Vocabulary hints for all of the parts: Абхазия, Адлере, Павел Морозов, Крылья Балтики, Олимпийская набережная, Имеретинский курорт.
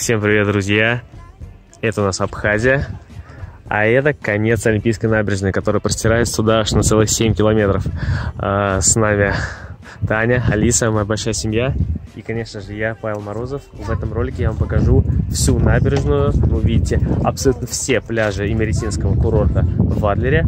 Всем привет, друзья! Это у нас Абхазия, а это конец Олимпийской набережной, которая простирается туда аж на целых 7 километров. С нами Таня, Алиса, моя большая семья. И, конечно же, я, Павел Морозов. В этом ролике я вам покажу всю набережную. Вы увидите абсолютно все пляжи Имеретинского курорта в Адлере,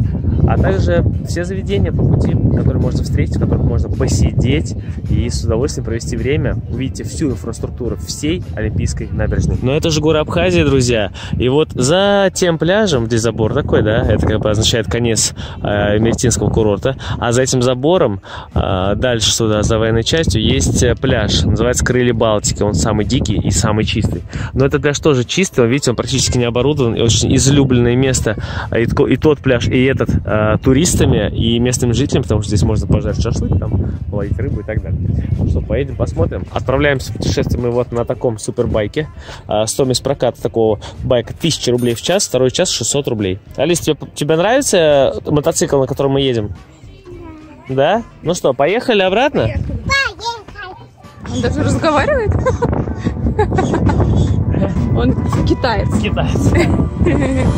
а также все заведения по пути, которые можно встретить, в которых можно посидеть и с удовольствием провести время. Увидите всю инфраструктуру всей Олимпийской набережной. Но это же горы Абхазии, друзья. И вот за тем пляжем, где забор такой, да, это как бы означает конец Имеретинского курорта, а за этим забором, дальше сюда, за военной частью, есть пляж. Называется «Крылья Балтики». Он самый дикий и самый чистый. Но этот пляж тоже чистый. Видите, он практически не оборудован. И очень излюбленное место. И тот пляж, и этот туристами, и местными жителями, потому что здесь можно пожарить шашлык, там, ловить рыбу и так далее. Ну что, поедем, посмотрим. Отправляемся в путешествие мы вот на таком супербайке. Стоимость проката такого байка 1000 рублей в час, второй час 600 рублей. Алис, тебе нравится мотоцикл, на котором мы едем? Да? Ну что, поехали обратно? Он даже разговаривает. Он китаец. Китаец.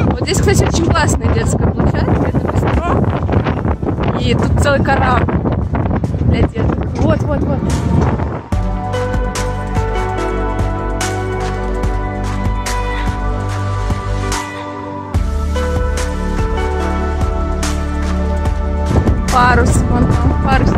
Вот здесь, кстати, очень классная детская площадка, это бистро, и тут целый корабль для деток. Вот. Парус, вон там парус.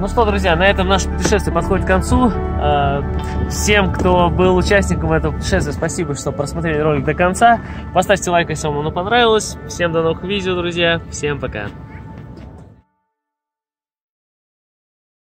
Ну что, друзья, на этом наше путешествие подходит к концу. Всем, кто был участником этого путешествия, спасибо, что просмотрели ролик до конца. Поставьте лайк, если вам оно понравилось. Всем до новых видео, друзья. Всем пока.